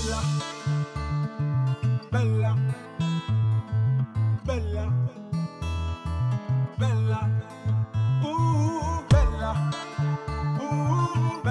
Bella, bella, bella, bella, bella,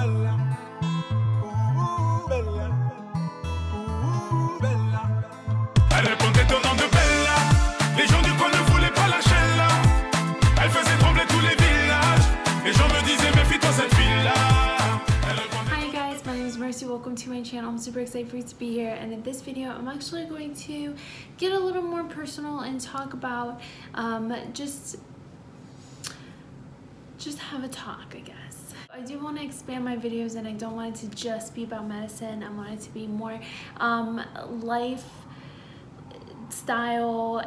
bella, bella, bella. Elle répondait au nom de Bella. Les gens du coin ne voulaient pas lâcher là. Elle faisait trembler tous les villages. Les gens me disaient méfie-toi cette fille-là. Welcome to my channel. I'm super excited for you to be here, and in this video I'm actually going to get a little more personal and talk about just have a talk, I guess. I do want to expand my videos, and I don't want it to just be about medicine. I want it to be more lifestyle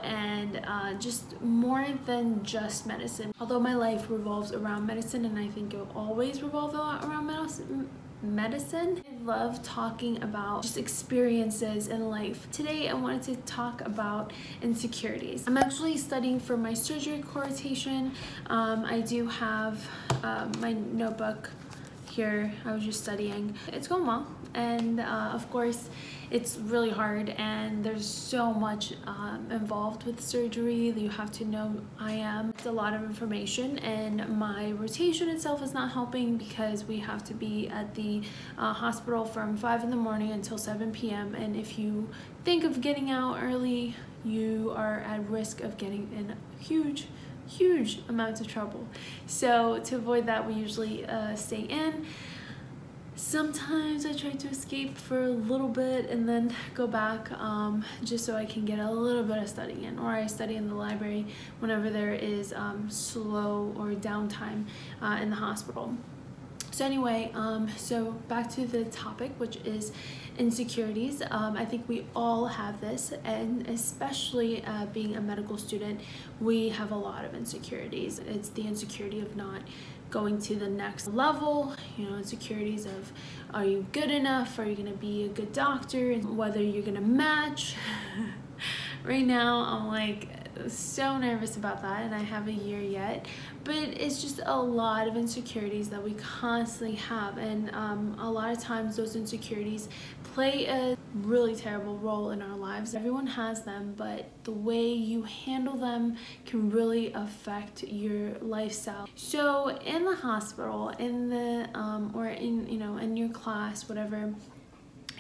and just more than just medicine. Although my life revolves around medicine, and I think it will always revolve a lot around medicine. I love talking about just experiences in life. Today I wanted to talk about insecurities. I'm actually studying for my surgery rotation. I do have my notebook here. I was just studying. It's going well, and of course it's really hard, and there's so much involved with surgery that you have to know. It's a lot of information, and my rotation itself is not helping because we have to be at the hospital from 5 in the morning until 7 p.m. and if you think of getting out early, you are at risk of getting in huge amounts of trouble. So to avoid that, we usually stay in. Sometimes I try to escape for a little bit and then go back just so I can get a little bit of studying in, or I study in the library whenever there is slow or downtime in the hospital. So anyway, so back to the topic, which is insecurities. I think we all have this, and especially being a medical student, we have a lot of insecurities. It's the insecurity of not going to the next level, you know, insecurities of, are you good enough? Are you gonna be a good doctor? And whether you're gonna match. Right now, I'm like, so nervous about that, and I have a year yet, but it's just a lot of insecurities that we constantly have, and a lot of times those insecurities play a really terrible role in our lives. Everyone has them, but the way you handle them can really affect your lifestyle. So in the hospital, in the or in, you know, in your class, whatever,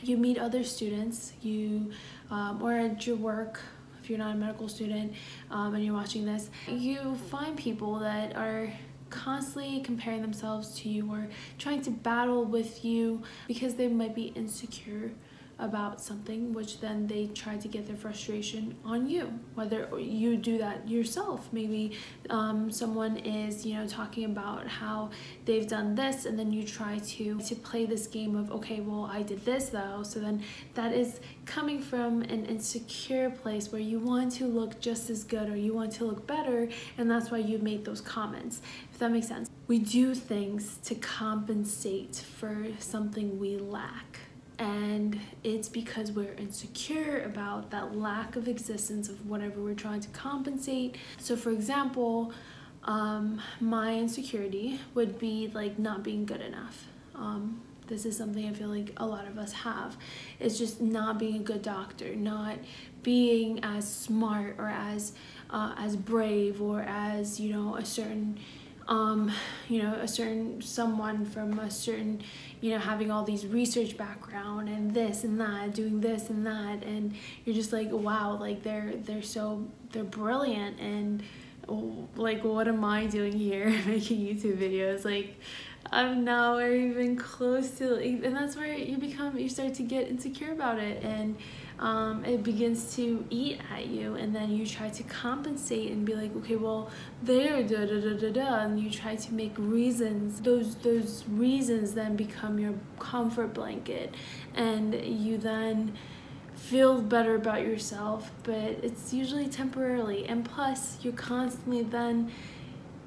you meet other students, you or at your work. If you're not a medical student and you're watching this, you find people that are constantly comparing themselves to you or trying to battle with you because they might be insecure about something, which then they try to get their frustration on you, whether you do that yourself. Maybe someone is, you know, talking about how they've done this, and then you try to play this game of, okay, well, I did this though, so then that is coming from an insecure place where you want to look just as good, or you want to look better, and that's why you made those comments, if that makes sense. We do things to compensate for something we lack, and it's because we're insecure about that lack of existence of whatever we're trying to compensate. So for example, my insecurity would be like not being good enough. This is something I feel like a lot of us have. It's just not being a good doctor, not being as smart or as brave, or as, you know, a certain someone from a certain, you know, having all these research background and this and that, doing this and that, and you're just like, wow, like they're brilliant, and like, what am I doing here making YouTube videos? Like, I'm nowhere even close to, and that's where you start to get insecure about it, and it begins to eat at you, and then you try to compensate and be like, okay, well, they're da da da da da, and you try to make reasons. Those reasons then become your comfort blanket, and you then feel better about yourself, but it's usually temporarily, and plus you're constantly then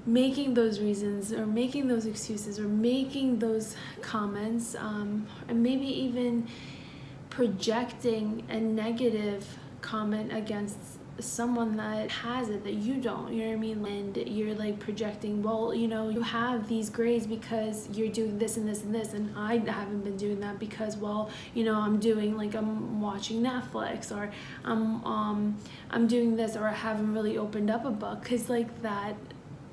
making those reasons, or making those excuses, or making those comments, and maybe even projecting a negative comment against someone that has it that you don't, you know what I mean? And you're like projecting, well, you know, you have these grades because you're doing this and this and this, and I haven't been doing that because, well, you know, I'm doing, like, I'm watching Netflix, or I'm doing this, or I haven't really opened up a book, because, like, that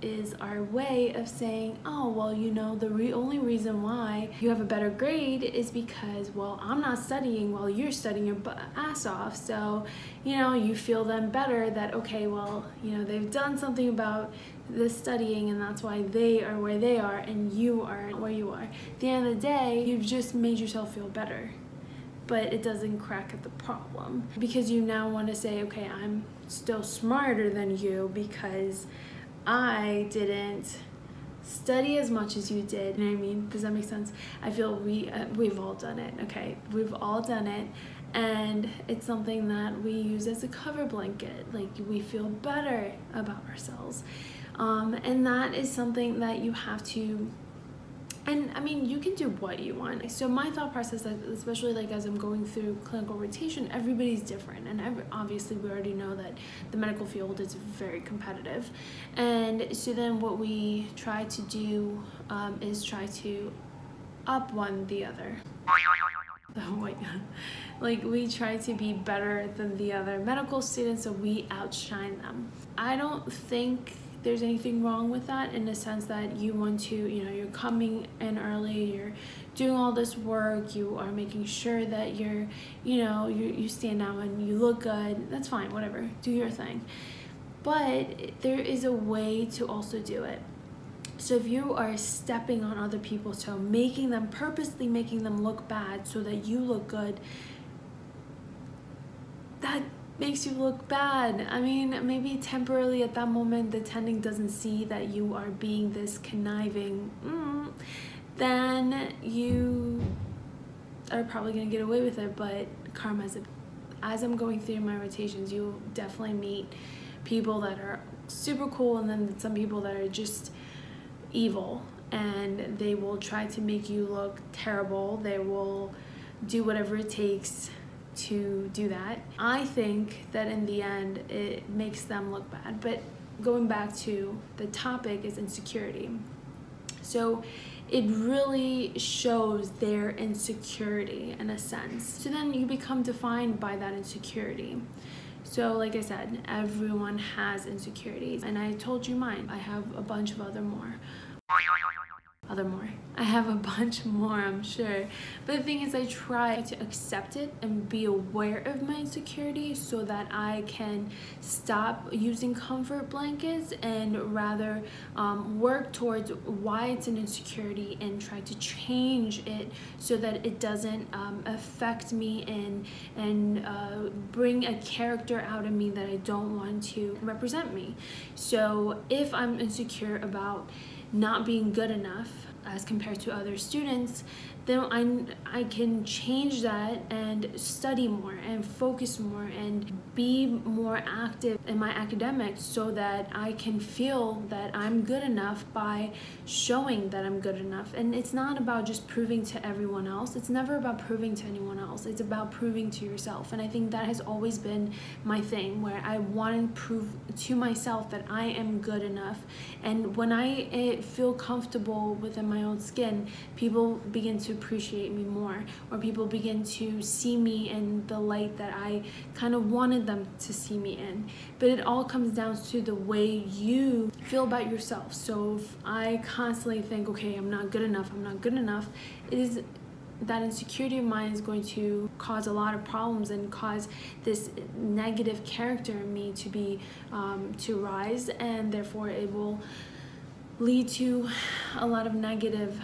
is our way of saying, oh, well, you know, the only reason why you have a better grade is because, well, I'm not studying while you're studying your ass off. So, you know, you feel then better that, okay, well, you know, they've done something about this studying, and that's why they are where they are and you are where you are. At the end of the day, you've just made yourself feel better, but it doesn't crack at the problem, because you now want to say, okay, I'm still smarter than you because I didn't study as much as you did. You know what I mean? Does that make sense? I feel we've all done it, okay? We've all done it, and it's something that we use as a cover blanket. Like, we feel better about ourselves. And that is something that you have to, and I mean, you can do what you want. So my thought process, especially like as I'm going through clinical rotation, everybody's different. And obviously we already know that the medical field is very competitive. And so then what we try to do is try to up one the other. Oh my God. Like, we try to be better than the other medical students, so we outshine them. I don't think there's anything wrong with that, in the sense that you want to, you know, you're coming in early, you're doing all this work, you are making sure that you're, you know, you stand out and you look good. That's fine, whatever, do your thing. But there is a way to also do it. So if you are stepping on other people's toe, making them, purposely making them look bad so that you look good, that makes you look bad. I mean, maybe temporarily at that moment the attending doesn't see that you are being this conniving, then you are probably gonna get away with it. But karma is as I'm going through my rotations, you definitely meet people that are super cool, and then some people that are just evil, and they will try to make you look terrible. They will do whatever it takes to do that. I think that in the end it makes them look bad. But going back to the topic is insecurity. So it really shows their insecurity in a sense. So then you become defined by that insecurity. So like I said, everyone has insecurities, and I told you mine. I have a bunch of other more. I have a bunch more, I'm sure. But the thing is, I try to accept it and be aware of my insecurity so that I can stop using comfort blankets and rather work towards why it's an insecurity and try to change it so that it doesn't affect me and bring a character out of me that I don't want to represent me. So if I'm insecure about not being good enough as compared to other students, then I can change that and study more and focus more and be more active in my academics so that I can feel that I'm good enough by showing that I'm good enough. And it's not about just proving to everyone else. It's never about proving to anyone else. It's about proving to yourself. And I think that has always been my thing, where I want to prove to myself that I am good enough. And when I feel comfortable within my own skin, people begin to appreciate me more, or people begin to see me in the light that I kind of wanted them to see me in. But it all comes down to the way you feel about yourself. So if I constantly think, okay, I'm not good enough, I'm not good enough, it is that insecurity of mine is going to cause a lot of problems and cause this negative character in me to be to rise, and therefore it will lead to a lot of negative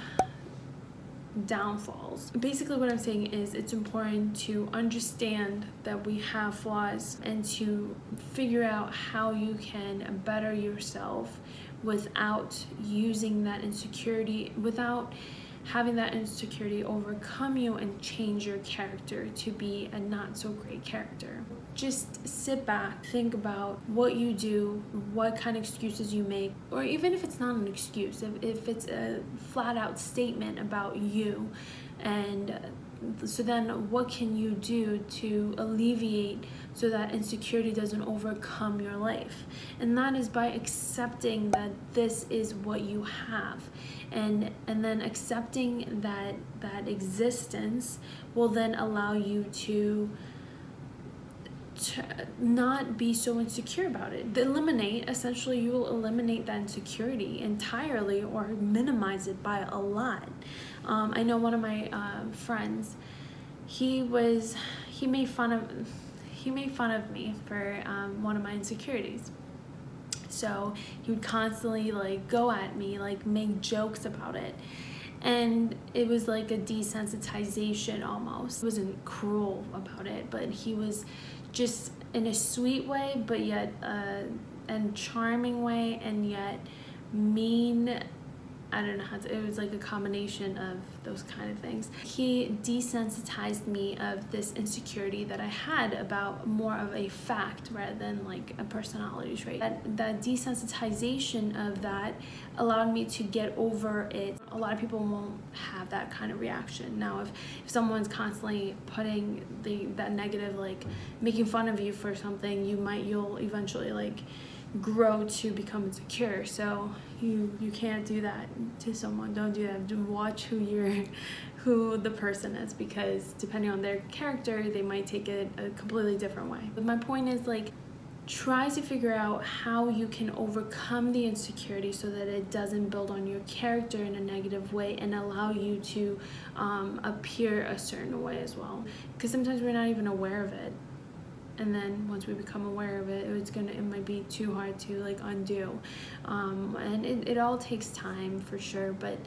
downfalls. Basically what I'm saying is, it's important to understand that we have flaws and to figure out how you can better yourself without using that insecurity, without having that insecurity overcome you and change your character to be a not so great character. Just sit back, think about what you do, what kind of excuses you make, or even if it's not an excuse, if it's a flat out statement about you and So then what can you do to alleviate so that insecurity doesn't overcome your life? And that is by accepting that this is what you have, and then accepting that existence will then allow you to not be so insecure about it. Essentially you will eliminate that insecurity entirely or minimize it by a lot. I know one of my friends, he made fun of me for one of my insecurities. So he would constantly like go at me, like make jokes about it. And it was like a desensitization almost. He wasn't cruel about it, but he was just in a sweet way, but yet and charming way, and yet mean. I don't know how to, it was like a combination of those kind of things. He desensitized me of this insecurity that I had about more of a fact rather than like a personality trait. That desensitization of that allowed me to get over it. A lot of people won't have that kind of reaction. Now, if someone's constantly putting that negative, like making fun of you for something, you'll eventually like grow to become insecure. So you can't do that to someone. Don't do that. Watch who the person is, because depending on their character, they might take it a completely different way. But my point is, like, try to figure out how you can overcome the insecurity so that it doesn't build on your character in a negative way and allow you to appear a certain way as well, because sometimes we're not even aware of it. And then once we become aware of it, it might be too hard to like undo. And it all takes time for sure, but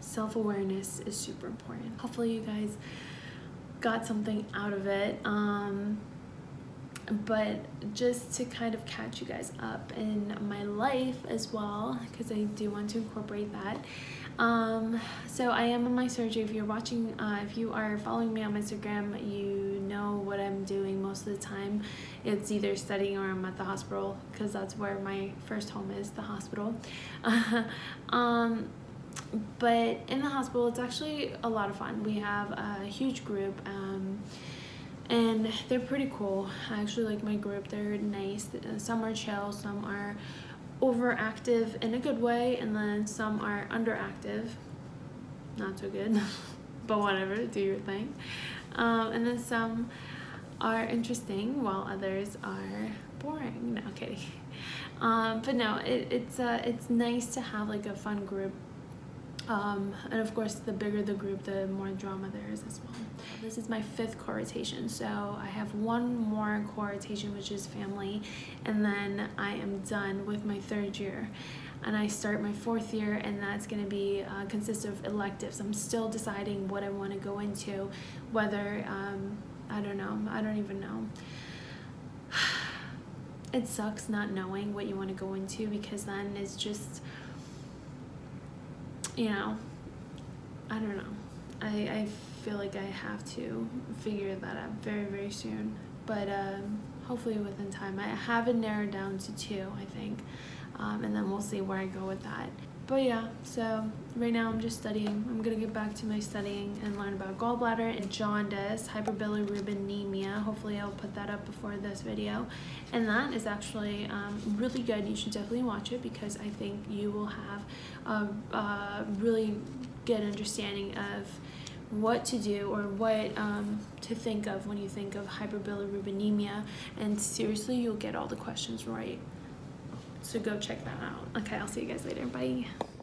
self-awareness is super important. Hopefully you guys got something out of it. But just to kind of catch you guys up in my life as well, because I do want to incorporate that. So I am in my surgery. If you're watching, if you are following me on Instagram, you know what I'm doing most of the time. It's either studying or I'm at the hospital, because that's where my first home is, the hospital. But in the hospital, it's actually a lot of fun. We have a huge group, and they're pretty cool. I actually like my group. They're nice. Some are chill, some are overactive in a good way, and then some are underactive, not so good, but whatever, do your thing. And then some are interesting while others are boring. No, okay. But no, it's nice to have like a fun group. And of course, the bigger the group, the more drama there is as well. This is my 5th core rotation, so I have one more core rotation, which is family, and then I am done with my 3rd year. And I start my 4th year, and that's going to be consist of electives. I'm still deciding what I want to go into, whether, I don't know, I don't even know. It sucks not knowing what you want to go into, because then it's just, you know, I don't know. I feel like I have to figure that out very, very soon. But hopefully within time. I have it narrowed down to 2, I think. And then we'll see where I go with that. But yeah, so right now I'm just studying. I'm going to get back to my studying and learn about gallbladder and jaundice, hyperbilirubinemia. Hopefully I'll put that up before this video. And that is actually really good. You should definitely watch it, because I think you will have a really good understanding of what to do or what to think of when you think of hyperbilirubinemia. And seriously, you'll get all the questions right. So go check that out. Okay, I'll see you guys later. Bye.